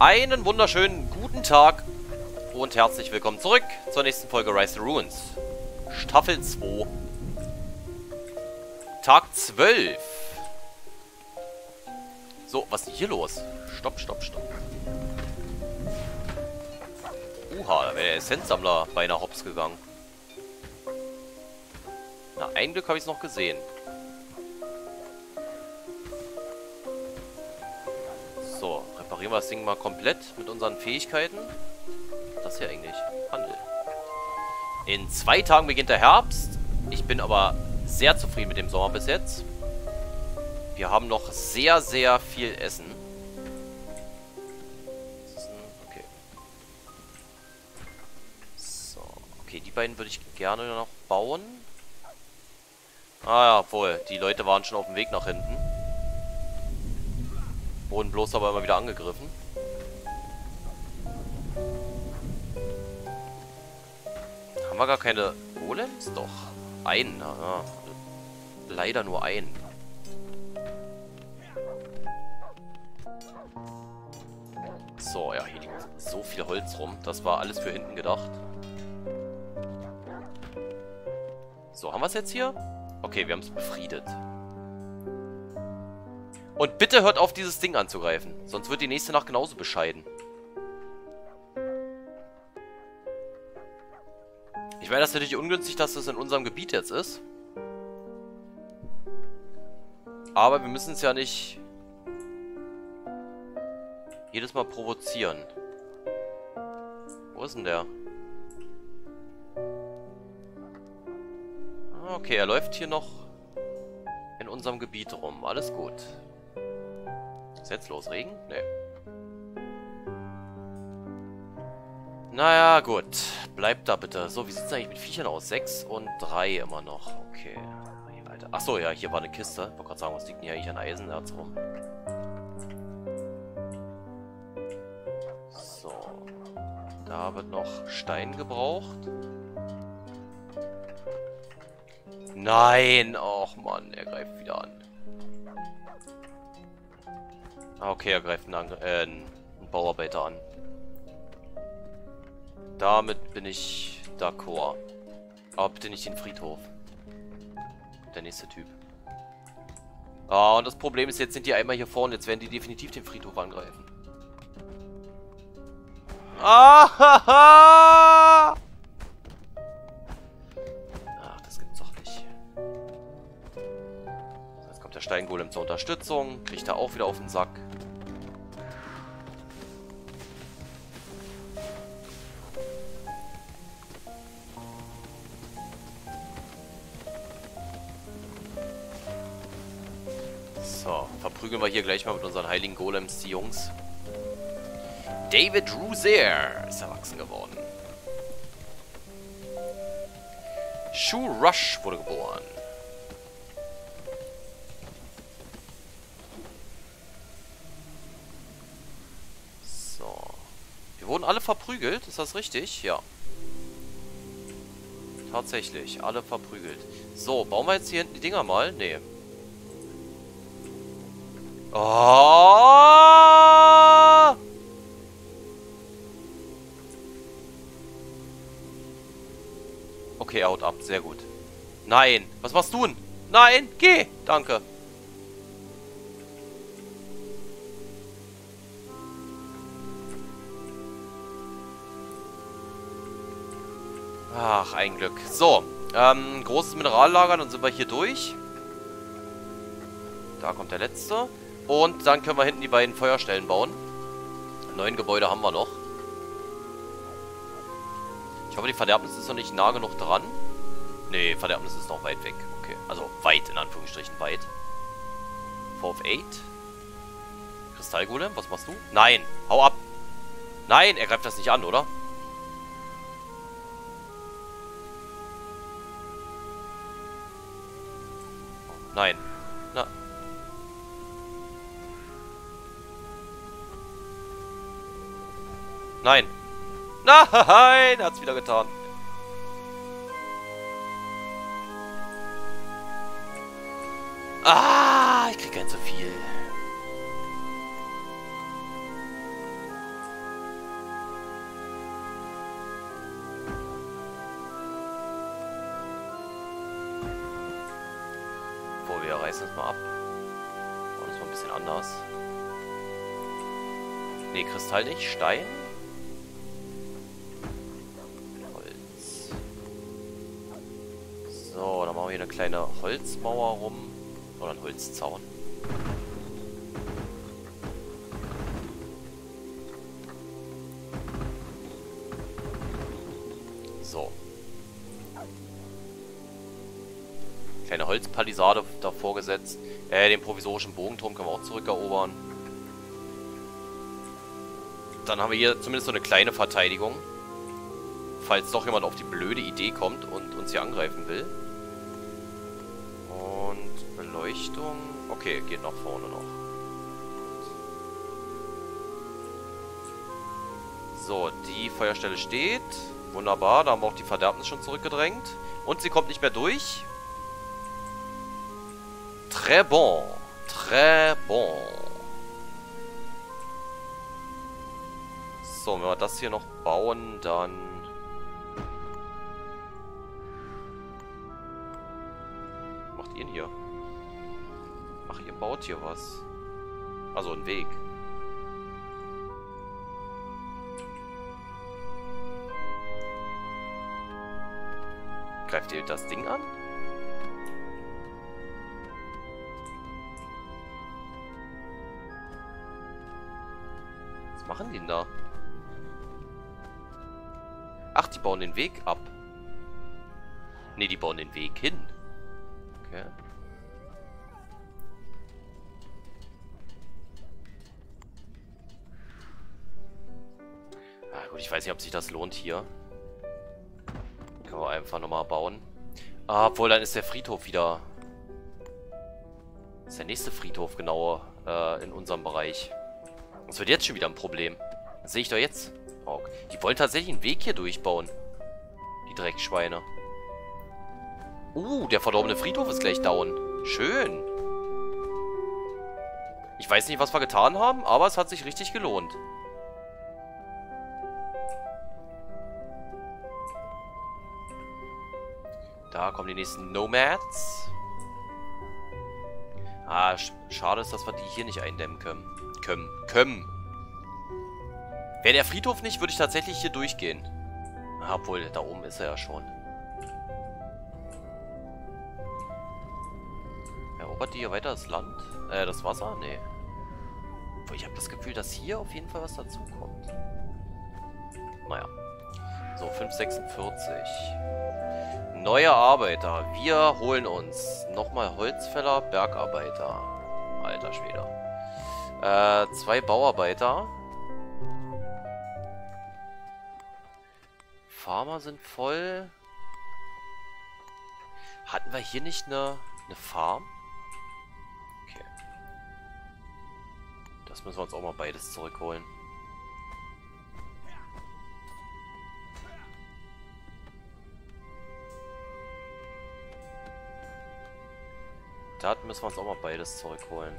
Einen wunderschönen guten Tag und herzlich willkommen zurück zur nächsten Folge Rise to Ruins. Staffel 2. Tag 12. So, was ist denn hier los? Stopp, stopp, stopp. Da wäre der Essenzsammler beinahe hops gegangen. Na, ein Glück habe ich es noch gesehen. So, reparieren wir das Ding mal komplett mit unseren Fähigkeiten. Das hier eigentlich. Handel. In 2 Tagen beginnt der Herbst. Ich bin aber sehr zufrieden mit dem Sommer bis jetzt. Wir haben noch sehr, sehr viel Essen. Die beiden würde ich gerne noch bauen. Ah ja, wohl. Die Leute waren schon auf dem Weg nach hinten. Wurden bloß aber immer wieder angegriffen. Haben wir gar keine Golems? Doch. Einen. Ja. Leider nur einen. So, ja, hier liegt so viel Holz rum. Das war alles für hinten gedacht. So, haben wir es jetzt hier? Okay, wir haben es befriedet. Und bitte hört auf, dieses Ding anzugreifen. Sonst wird die nächste Nacht genauso bescheiden. Ich meine, das ist natürlich ungünstig, dass das in unserem Gebiet jetzt ist. Aber wir müssen es ja nicht jedes Mal provozieren. Wo ist denn der? Okay, er läuft hier noch in unserem Gebiet rum. Alles gut. Ist jetzt los, Regen? Nee. Naja, gut. Bleibt da bitte. So, wie sieht es eigentlich mit Viechern aus? 6 und 3 immer noch. Okay. Achso, ja, hier war eine Kiste. Ich wollte gerade sagen, was liegt denn hier eigentlich an Eisenerz rum? So. Da wird noch Stein gebraucht. Nein! Och Mann, er greift wieder an. Okay, er greift einen Bauarbeiter an. Damit bin ich d'accord. Aber bitte nicht den Friedhof. Der nächste Typ. Ah, und das Problem ist, jetzt sind die einmal hier vorne. Jetzt werden die definitiv den Friedhof angreifen. Ah, haha! Der Steingolem zur Unterstützung. Kriegt er auch wieder auf den Sack. So, verprügeln wir hier gleich mal mit unseren heiligen Golems die Jungs. David Ruzair ist erwachsen geworden. Shoe Rush wurde geboren. Wurden alle verprügelt? Ist das richtig? Ja. Tatsächlich. Alle verprügelt. So, bauen wir jetzt hier hinten die Dinger mal? Nee. Oh! Okay, er haut ab. Sehr gut. Nein! Was machst du denn? Nein! Geh! Danke. Ach, ein Glück. So, großes Minerallager, dann sind wir hier durch. Da kommt der letzte. Und dann können wir hinten die beiden Feuerstellen bauen. 9 Gebäude haben wir noch. Ich hoffe, die Verderbnis ist noch nicht nah genug dran. Nee, Verderbnis ist noch weit weg. Okay, also weit, in Anführungsstrichen, weit. 4 of 8. Kristallgolem, was machst du? Nein, hau ab. Nein, er greift das nicht an, oder? Nein. Na. Nein. Nein! Hat's wieder getan. Ah, ich krieg ganz so viel. reißen das mal ab. Machen das mal ein bisschen anders. Ne, Kristall nicht, Stein. Holz. So, dann machen wir hier eine kleine Holzmauer rum. Oder einen Holzzaun. So. Kleine Holzpalisade davor gesetzt. Den provisorischen Bogenturm können wir auch zurückerobern. Dann haben wir hier zumindest so eine kleine Verteidigung. Falls doch jemand auf die blöde Idee kommt und uns hier angreifen will. Und Beleuchtung. Okay, geht nach vorne noch. So, die Feuerstelle steht. Wunderbar, da haben wir auch die Verderbnis schon zurückgedrängt. Und sie kommt nicht mehr durch. Très bon. Très bon. So, wenn wir das hier noch bauen, dann... Was macht ihr denn hier? Ach, ihr baut hier was. Also einen Weg. Greift ihr das Ding an? Was machen die denn da? Ach, die bauen den Weg ab. Ne, die bauen den Weg hin. Okay. Ah, gut, ich weiß nicht, ob sich das lohnt hier. Können wir einfach nochmal bauen. Ah, obwohl, dann ist der Friedhof wieder... Das ist der nächste Friedhof, genau, in unserem Bereich. Das wird jetzt schon wieder ein Problem. Das sehe ich doch jetzt. Okay. Die wollen tatsächlich einen Weg hier durchbauen. Die Dreckschweine. Der verdorbene Friedhof ist gleich down. Schön. Ich weiß nicht, was wir getan haben, aber es hat sich richtig gelohnt. Da kommen die nächsten Nomads. Ah, schade ist, dass wir die hier nicht eindämmen können. Wäre der Friedhof nicht, würde ich tatsächlich hier durchgehen. Obwohl, da oben ist er ja schon. Erobert die hier weiter das Land? Das Wasser? Nee. Obwohl, ich habe das Gefühl, dass hier auf jeden Fall was dazu kommt. Naja. So, 5,46. Neue Arbeiter. Wir holen uns nochmal Holzfäller, Bergarbeiter. Alter Schwede. 2 Bauarbeiter. Farmer sind voll. Hatten wir hier nicht eine Farm? Okay. Das müssen wir uns auch mal beides zurückholen.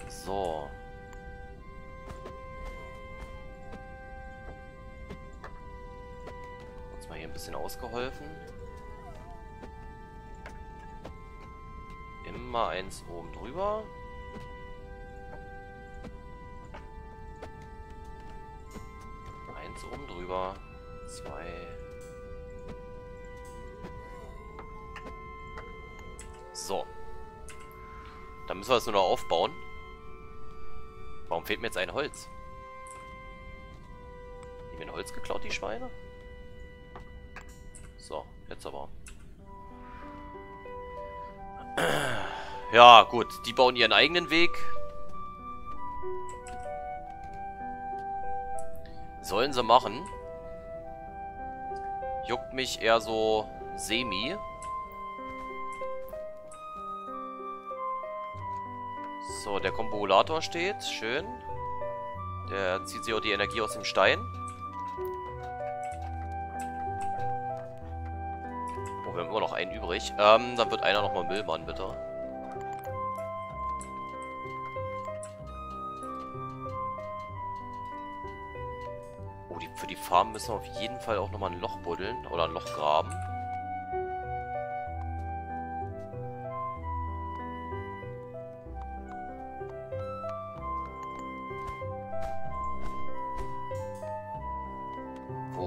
So. Uns mal hier ein bisschen ausgeholfen. Immer eins oben drüber. Eins oben drüber. 2. So. Dann müssen wir das nur noch aufbauen. Warum fehlt mir jetzt ein Holz? Haben wir ein Holz geklaut, die Schweine? So, jetzt aber. Ja, gut. Die bauen ihren eigenen Weg. Sollen sie machen. Juckt mich eher so semi. So, der Kombulator steht. Schön. Der zieht sich auch die Energie aus dem Stein. Wir haben immer noch einen übrig. Dann wird einer nochmal Müllmann, bitte. Oh, für die Farm müssen wir auf jeden Fall auch nochmal ein Loch buddeln. Oder ein Loch graben.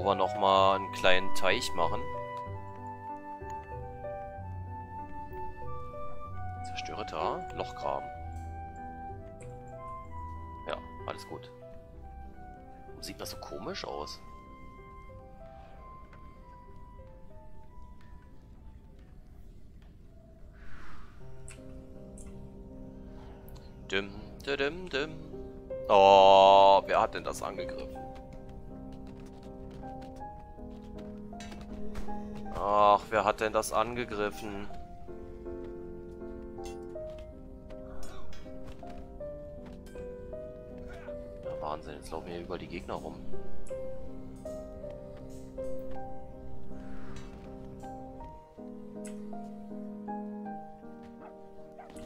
wo wir nochmal einen kleinen Teich machen. Zerstöre da, Lochgraben. Ja, alles gut. Warum sieht das so komisch aus? Dim, dim, dim. Oh, wer hat denn das angegriffen? Ach, wer hat denn das angegriffen? Ja, Wahnsinn, jetzt laufen hier über die Gegner rum.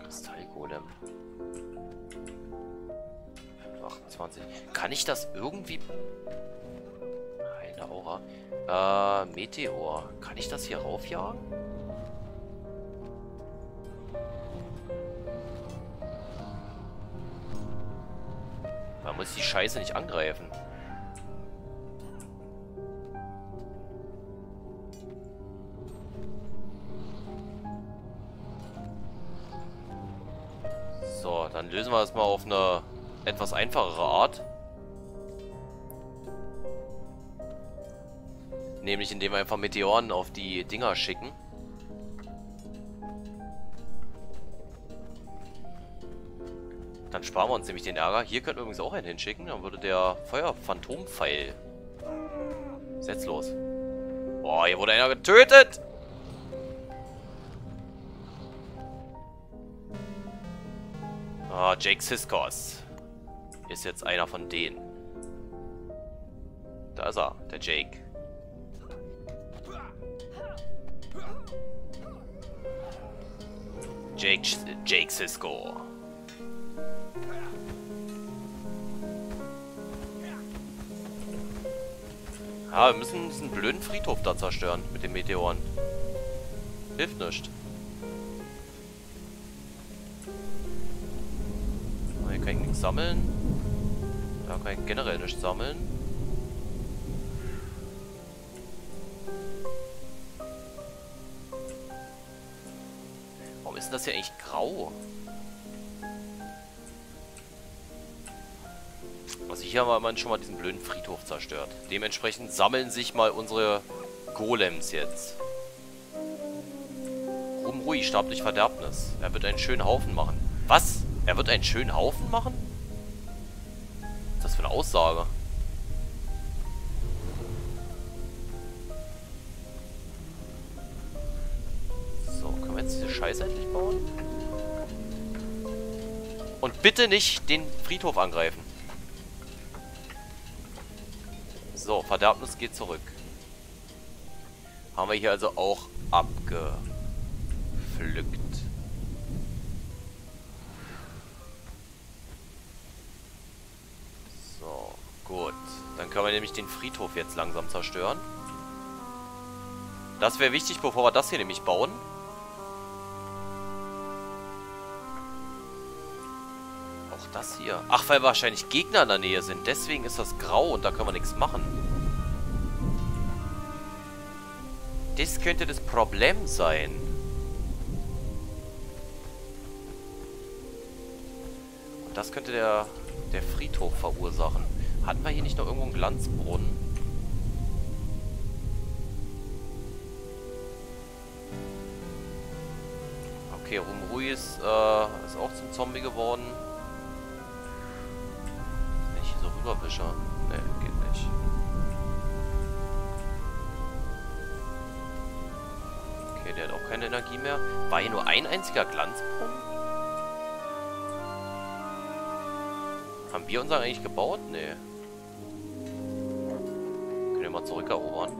Kristallgolem. 28. Kann ich das irgendwie... Eine Aura. Meteor. Kann ich das hier raufjagen? Man muss die Scheiße nicht angreifen. So, dann lösen wir das mal auf eine etwas einfachere Art. Nämlich indem wir einfach Meteoren auf die Dinger schicken. Dann sparen wir uns nämlich den Ärger. Hier könnten wir übrigens auch einen hinschicken. Dann würde der Feuerphantompfeil setzlos. Boah, hier wurde einer getötet! Ah, Jake Sisko ist jetzt einer von denen. Da ist er, der Jake. Jake Sisko. Ah, wir müssen diesen blöden Friedhof da zerstören mit den Meteoren. Hilft nicht. Ah, hier kann ich nichts sammeln. Da kann ich generell nichts sammeln. Ist das ja echt grau? Also hier haben wir schon mal diesen blöden Friedhof zerstört. Dementsprechend sammeln sich mal unsere Golems jetzt. Rumruis, starb durch Verderbnis. Er wird einen schönen Haufen machen. Was? Er wird einen schönen Haufen machen? Was ist das für eine Aussage? Scheiße endlich bauen. Und bitte nicht den Friedhof angreifen. So, Verderbnis geht zurück. Haben wir hier also auch abgepflückt. So, gut. Dann können wir nämlich den Friedhof jetzt langsam zerstören. Das wäre wichtig, bevor wir das hier nämlich bauen. Das hier. Ach, weil wahrscheinlich Gegner in der Nähe sind. Deswegen ist das grau und da können wir nichts machen. Das könnte das Problem sein. Und das könnte der Friedhof verursachen. Hatten wir hier nicht noch irgendwo einen Glanzbrunnen? Okay, Rumruis ist auch zum Zombie geworden. Rüberwischer. Ne, geht nicht. Okay, der hat auch keine Energie mehr. War hier nur ein einziger Glanzbrunnen? Haben wir unseren eigentlich gebaut? Ne. Können wir mal zurückerobern.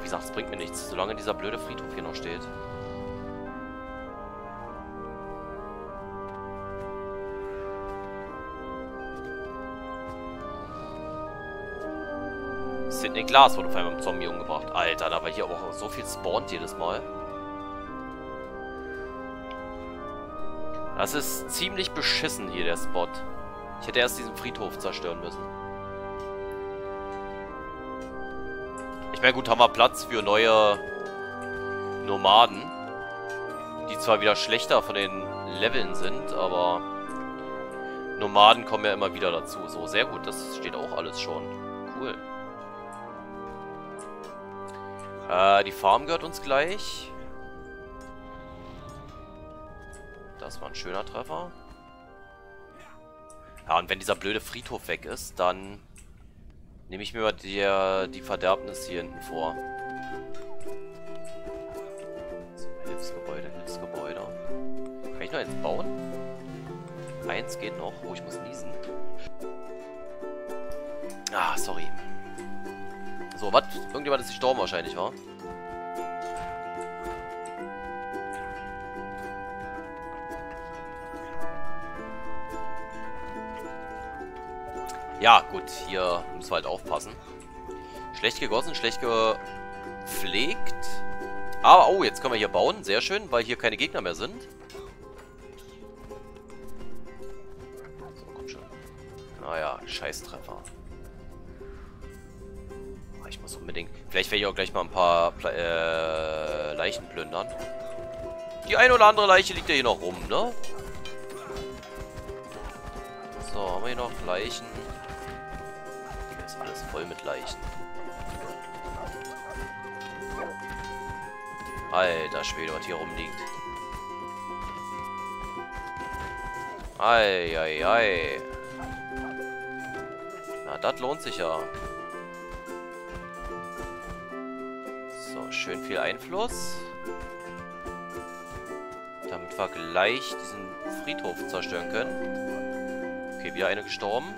Wie gesagt, es bringt mir nichts, solange dieser blöde Friedhof hier noch steht. Sydney Glass wurde vor allem beim Zombie umgebracht. Alter, da war hier aber auch so viel spawnt jedes Mal. Das ist ziemlich beschissen hier, der Spot. Ich hätte erst diesen Friedhof zerstören müssen. Ich meine, gut, haben wir Platz für neue Nomaden. Die zwar wieder schlechter von den Leveln sind, aber Nomaden kommen ja immer wieder dazu. So, sehr gut, das steht auch alles schon. Cool. Die Farm gehört uns gleich. Das war ein schöner Treffer. Ja, und wenn dieser blöde Friedhof weg ist, dann nehme ich mir mal die Verderbnis hier hinten vor. Hilfsgebäude, Hilfsgebäude. Kann ich noch eins bauen? Eins geht noch. Oh, ich muss niesen. Ah, sorry. So, was? Irgendjemand ist gestorben wahrscheinlich, wa? Ja, gut, hier müssen wir halt aufpassen. Schlecht gegossen, schlecht gepflegt. Aber, oh, jetzt können wir hier bauen. Sehr schön, weil hier keine Gegner mehr sind. So, komm schon. Naja, Scheißtreffer. Ich muss unbedingt... Vielleicht werde ich auch gleich mal ein paar Leichen plündern. Die ein oder andere Leiche liegt ja hier noch rum, ne? So, haben wir hier noch Leichen? Hier ist alles voll mit Leichen. Alter Schwede, was hier rumliegt. Ei, ei, ei. Na, das lohnt sich ja. So, schön viel Einfluss. Damit wir gleich diesen Friedhof zerstören können. Okay, wieder eine gestorben.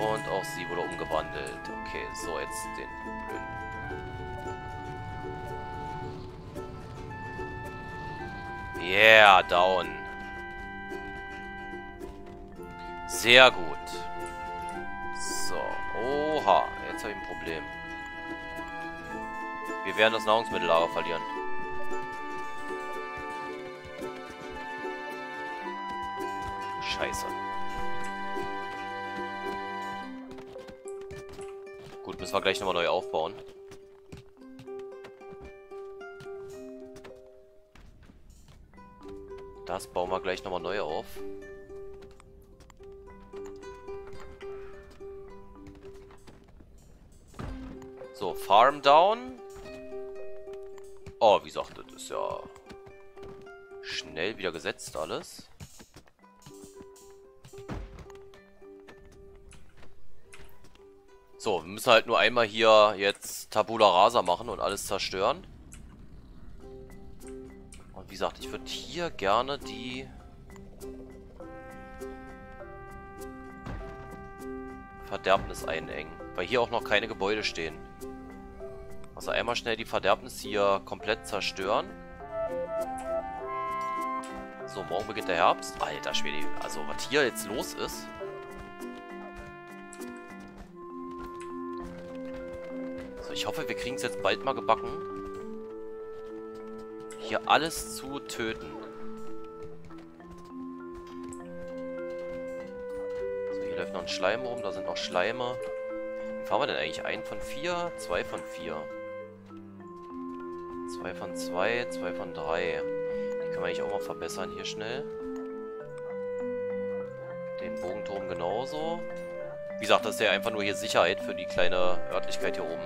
Und auch sie wurde umgewandelt. Okay, so jetzt den blöden. Yeah, down. Sehr gut. So. Oha, jetzt habe ich ein Problem. Wir werden das Nahrungsmittellager verlieren. Scheiße. Gut, müssen wir gleich nochmal neu aufbauen. Das bauen wir gleich nochmal neu auf. So, Farm down. Oh, wie gesagt, das ist ja schnell wieder gesetzt alles. So, wir müssen halt nur einmal hier jetzt Tabula Rasa machen und alles zerstören. Und wie gesagt, ich würde hier gerne die Verderbnis einengen. Weil hier auch noch keine Gebäude stehen. Also einmal schnell die Verderbnis hier komplett zerstören. So, morgen beginnt der Herbst. Alter Schwede, also was hier jetzt los ist. Ich hoffe, wir kriegen es jetzt bald mal gebacken, hier alles zu töten. So, hier läuft noch ein Schleim rum, da sind noch Schleime. Wie fahren wir denn eigentlich? 1 von 4? 2 von 4. 2 von 2, 2 von 3. Die können wir eigentlich auch mal verbessern hier schnell. Den Bogenturm genauso. Wie gesagt, das ist ja einfach nur hier Sicherheit für die kleine Örtlichkeit hier oben.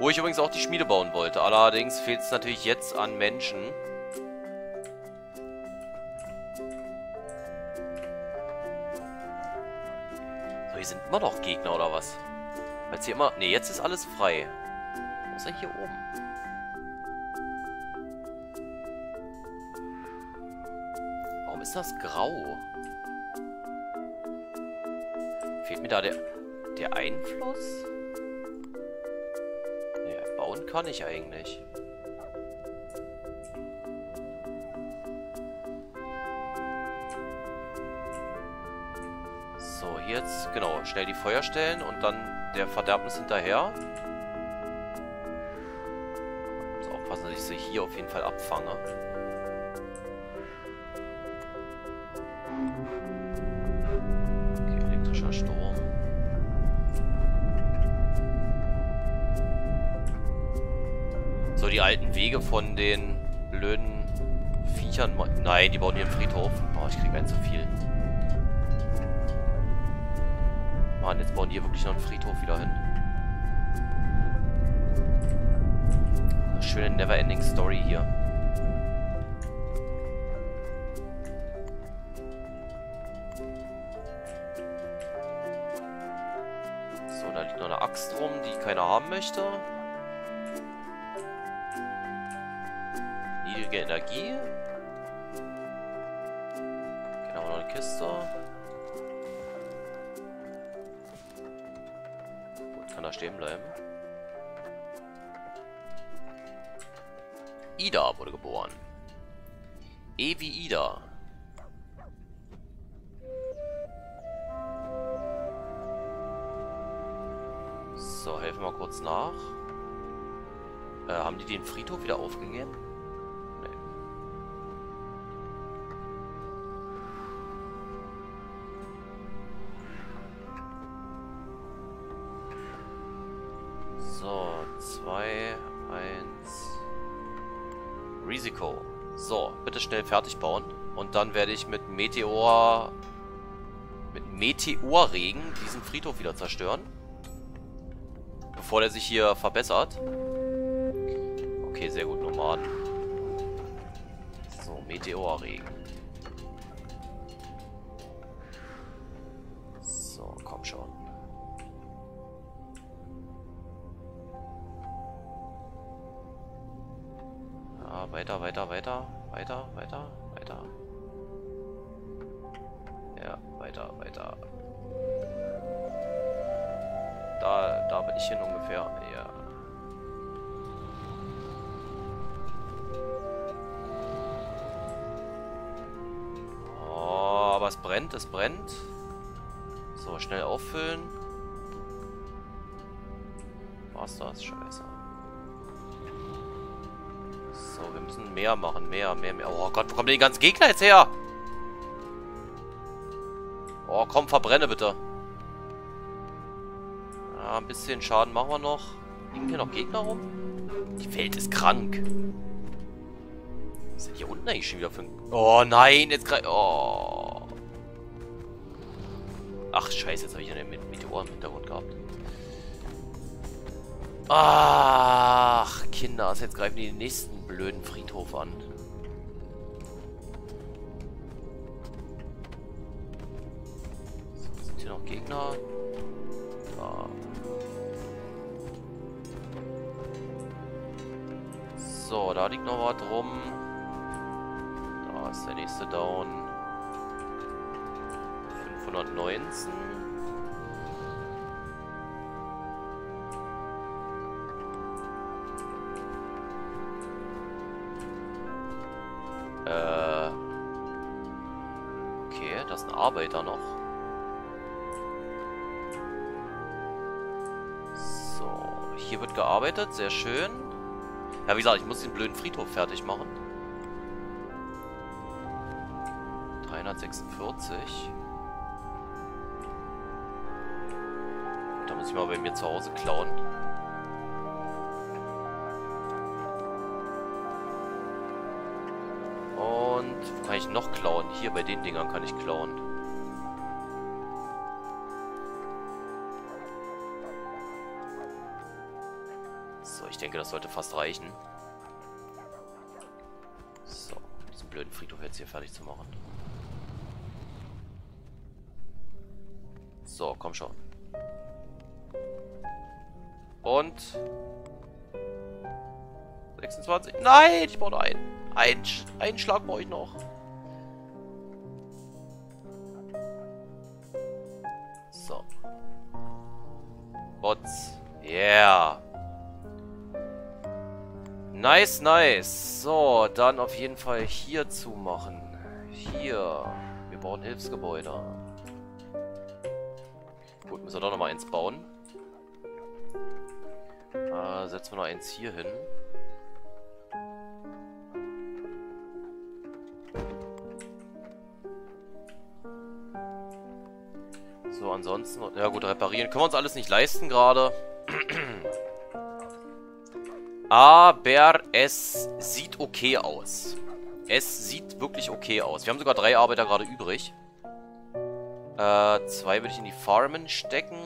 Wo ich übrigens auch die Schmiede bauen wollte. Allerdings fehlt es natürlich jetzt an Menschen. So, hier sind immer noch Gegner, oder was? Weil es hier immer... Ne, jetzt ist alles frei. Was ist denn hier oben? Warum ist das grau? Fehlt mir da der Einfluss? Nee, bauen kann ich eigentlich. jetzt, genau, schnell die Feuer stellen und dann der Verderbnis hinterher. Ich muss aufpassen, dass ich sie hier auf jeden Fall abfange. Okay, elektrischer Sturm. So, die alten Wege von den blöden Viechern. Nein, die bauen hier einen Friedhof. Boah, ich krieg einen zu viel. Mann, jetzt bauen die hier wirklich noch einen Friedhof wieder hin. Schöne Neverending Story hier. So, da liegt noch eine Axt rum, die keiner haben möchte. Niedrige Energie. Genau, noch eine Kiste. Kann da stehen bleiben. Ida wurde geboren. E wie Ida. So, helfen wir mal kurz nach. Haben die den Friedhof wieder aufgegeben? Nee. So, 2, 1... Risiko. So, bitte schnell fertig bauen. Und dann werde ich mit Meteor... mit Meteorregen diesen Friedhof wieder zerstören. Bevor der sich hier verbessert. Okay, sehr gut, Nomaden. So, Meteorregen. So, komm schon. Weiter, weiter, weiter, weiter, weiter, weiter. Ja, weiter, weiter. Da bin ich hin ungefähr. Ja. Oh, aber es brennt, es brennt. So, schnell auffüllen. Was das? Scheiße. So, wir müssen mehr machen. Mehr, mehr, mehr. Oh Gott, wo kommen denn die ganzen Gegner jetzt her? Oh, komm, verbrenne bitte. Ja, ein bisschen Schaden machen wir noch. Liegen hier noch Gegner rum? Die Welt ist krank. Was ist denn hier unten eigentlich schon wieder für ein... Oh nein, jetzt greift... Oh. Ach, scheiße, jetzt habe ich ja den Meteor im Hintergrund gehabt. Ach, Kinder, jetzt greifen die den nächsten blöden Friedhof an. Sind hier noch Gegner? Da. So, da liegt noch was rum. Da ist der nächste down. 519. Okay, das ist ein Arbeiter noch. So, hier wird gearbeitet, sehr schön. Ja, wie gesagt, ich muss den blöden Friedhof fertig machen. 346. Da muss ich mal bei mir zu Hause klauen. Wo kann ich noch klauen? Hier bei den Dingern kann ich klauen. So, ich denke, das sollte fast reichen. So, diesen blöden Friedhof jetzt hier fertig zu machen. So, komm schon. Und 26. Nein, ich brauche noch einen. Einen Schlag brauche ich noch. So. Bots. Yeah. Nice, nice. So, dann auf jeden Fall hier zumachen. Hier. Wir bauen Hilfsgebäude. Gut, müssen wir doch nochmal eins bauen. Setzen wir noch eins hier hin. So, ansonsten... Ja gut, reparieren können wir uns alles nicht leisten gerade. Aber es sieht okay aus. Es sieht wirklich okay aus. Wir haben sogar 3 Arbeiter gerade übrig. 2 würde ich in die Farmen stecken.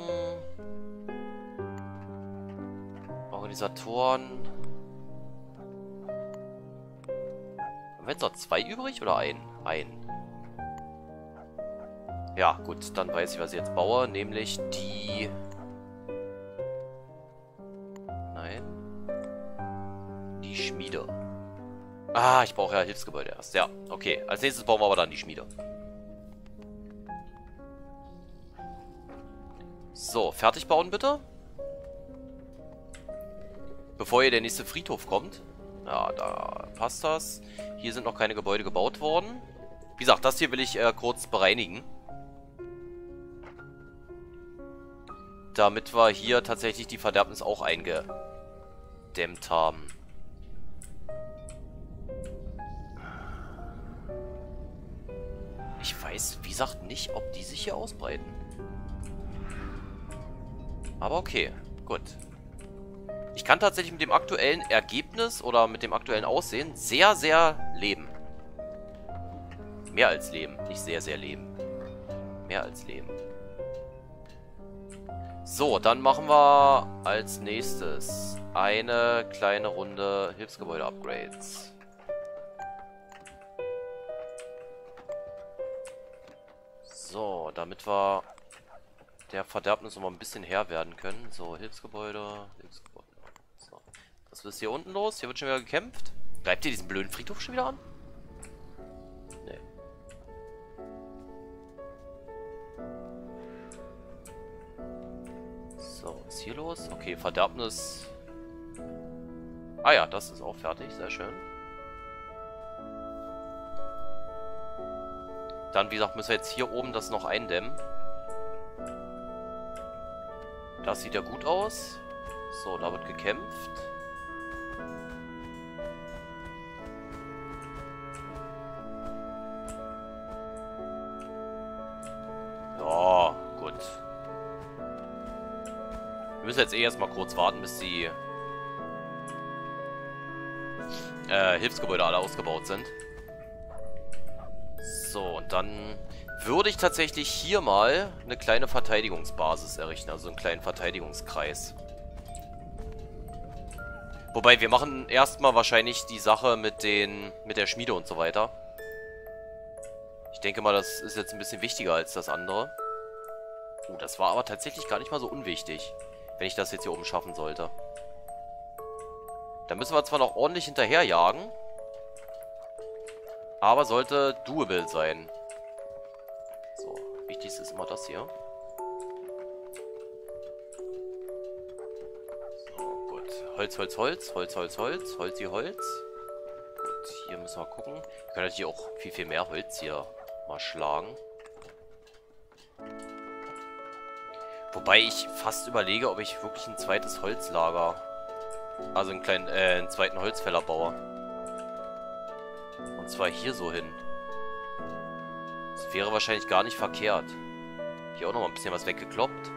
Organisatoren. Haben wir jetzt noch 2 übrig oder einen? Einen. Ja, gut, dann weiß ich, was ich jetzt baue. Nämlich die... Nein. Die Schmiede. Ah, ich brauche ja Hilfsgebäude erst. Ja, okay. Als nächstes bauen wir aber dann die Schmiede. So, fertig bauen bitte. Bevor hier der nächste Friedhof kommt. Ja, da passt das. Hier sind noch keine Gebäude gebaut worden. Wie gesagt, das hier will ich kurz bereinigen. Damit wir hier tatsächlich die Verderbnis auch eingedämmt haben. Ich weiß, wie gesagt, nicht, ob die sich hier ausbreiten. Aber okay, gut. Ich kann tatsächlich mit dem aktuellen Ergebnis oder mit dem aktuellen Aussehen sehr, sehr leben. Mehr als leben, nicht sehr, sehr leben. Mehr als leben. So, dann machen wir als nächstes eine kleine Runde Hilfsgebäude-Upgrades. So, damit wir der Verderbnis noch mal ein bisschen Herr werden können. So, Hilfsgebäude, Hilfsgebäude. So. Was ist hier unten los? Hier wird schon wieder gekämpft. Greift ihr diesen blöden Friedhof schon wieder an? Nee. So, was ist hier los? Okay, Verderbnis. Ah ja, das ist auch fertig. Sehr schön. Dann, wie gesagt, müssen wir jetzt hier oben das noch eindämmen. Das sieht ja gut aus. So, da wird gekämpft. Ja, gut. Wir müssen jetzt eh erstmal kurz warten, bis die Hilfsgebäude alle ausgebaut sind. So, und dann würde ich tatsächlich hier mal eine kleine Verteidigungsbasis errichten, also einen kleinen Verteidigungskreis. Wobei, wir machen erstmal wahrscheinlich die Sache mit der Schmiede und so weiter. Ich denke mal, das ist jetzt ein bisschen wichtiger als das andere. Oh, das war aber tatsächlich gar nicht mal so unwichtig, wenn ich das jetzt hier oben schaffen sollte. Da müssen wir zwar noch ordentlich hinterherjagen. Aber sollte doable sein. So, wichtigste ist immer das hier. So, gut. Holz, Holz, Holz, Holz, Holz, Holz, Holz, die Holz. Gut, hier müssen wir gucken. Wir können natürlich auch viel, viel mehr Holz hier mal schlagen. Wobei ich fast überlege, ob ich wirklich ein zweites Holzlager, also einen zweiten Holzfäller baue. Und zwar hier so hin. Das wäre wahrscheinlich gar nicht verkehrt. Hier auch nochmal ein bisschen was weggekloppt.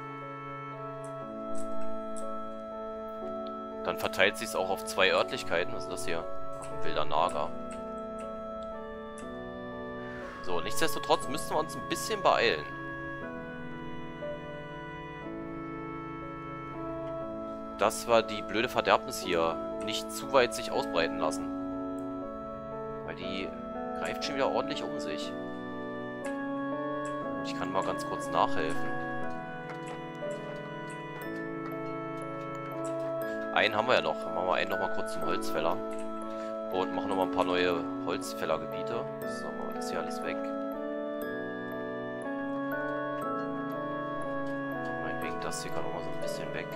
Dann verteilt sich es auch auf 2 Örtlichkeiten. Was ist das hier? Ach, wilder Nager. So, nichtsdestotrotz müssen wir uns ein bisschen beeilen. Dass wir die blöde Verderbnis hier nicht zu weit sich ausbreiten lassen. Die greift schon wieder ordentlich um sich. Ich kann mal ganz kurz nachhelfen. Einen haben wir ja noch. Machen wir einen nochmal kurz zum Holzfäller. Und machen nochmal ein paar neue Holzfällergebiete. So, machen wir das hier alles weg. Meinetwegen, das hier kann nochmal so ein bisschen weg.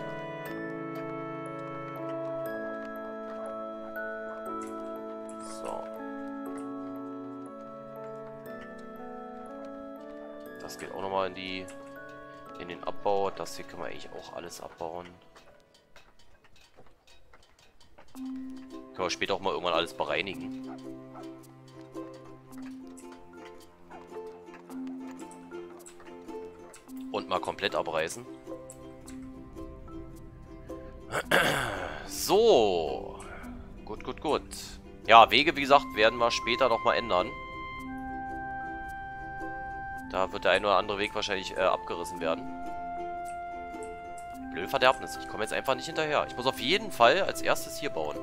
Das geht auch nochmal in die in den Abbau. Das hier können wir eigentlich auch alles abbauen. Können wir später auch mal irgendwann alles bereinigen. Und mal komplett abreißen. So. Gut, gut, gut. Ja, Wege, wie gesagt, werden wir später nochmal ändern. Da wird der ein oder andere Weg wahrscheinlich abgerissen werden. Blöde Verderbnis. Ich komme jetzt einfach nicht hinterher. Ich muss auf jeden Fall als erstes hier bauen.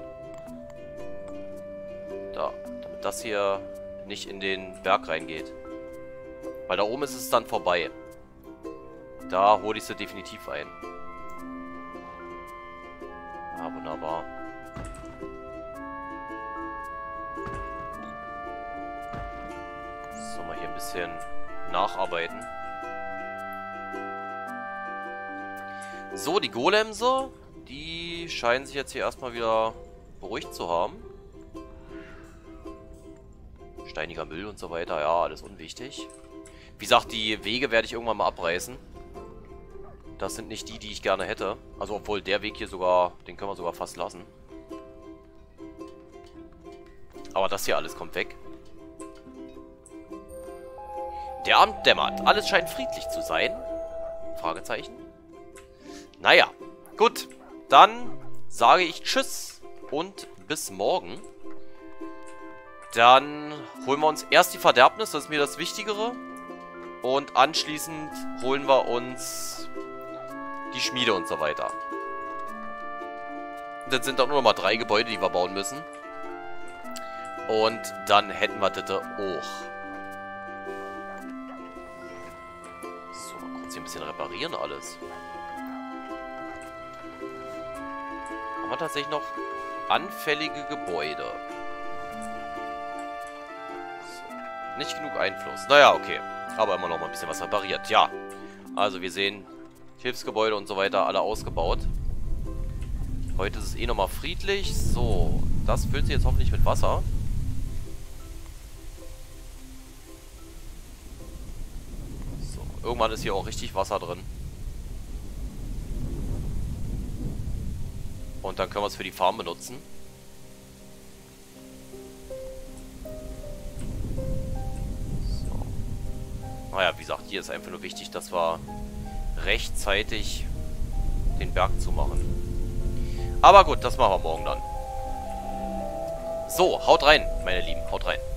Da. Damit das hier nicht in den Berg reingeht. Weil da oben ist es dann vorbei. Da hole ich sie definitiv ein. Ja, wunderbar. So, mal hier ein bisschen nacharbeiten. So, die Golemse, die scheinen sich jetzt hier erstmal wieder beruhigt zu haben. Steiniger Müll und so weiter, ja, alles unwichtig. Wie gesagt, die Wege werde ich irgendwann mal abreißen. Das sind nicht die, die ich gerne hätte. Also obwohl der Weg hier sogar, den können wir sogar fast lassen. Aber das hier alles kommt weg. Der Abend dämmert. Alles scheint friedlich zu sein. Fragezeichen. Naja, gut. Dann sage ich Tschüss und bis morgen. Dann holen wir uns erst die Verderbnis, das ist mir das Wichtigere. Und anschließend holen wir uns die Schmiede und so weiter. Das sind dann nur noch mal 3 Gebäude, die wir bauen müssen. Und dann hätten wir das auch. So, mal kurz hier ein bisschen reparieren alles. Haben wir tatsächlich noch anfällige Gebäude. So, nicht genug Einfluss. Naja, okay. Aber immer noch mal ein bisschen was repariert. Ja, also wir sehen... Hilfsgebäude und so weiter, alle ausgebaut. Heute ist es eh nochmal friedlich. So, das füllt sich jetzt hoffentlich mit Wasser. So, irgendwann ist hier auch richtig Wasser drin. Und dann können wir es für die Farm benutzen. So. Naja, wie gesagt, hier ist einfach nur wichtig, dass wir... rechtzeitig den Berg zu machen. Aber gut, das machen wir morgen dann. So, haut rein, meine Lieben, haut rein.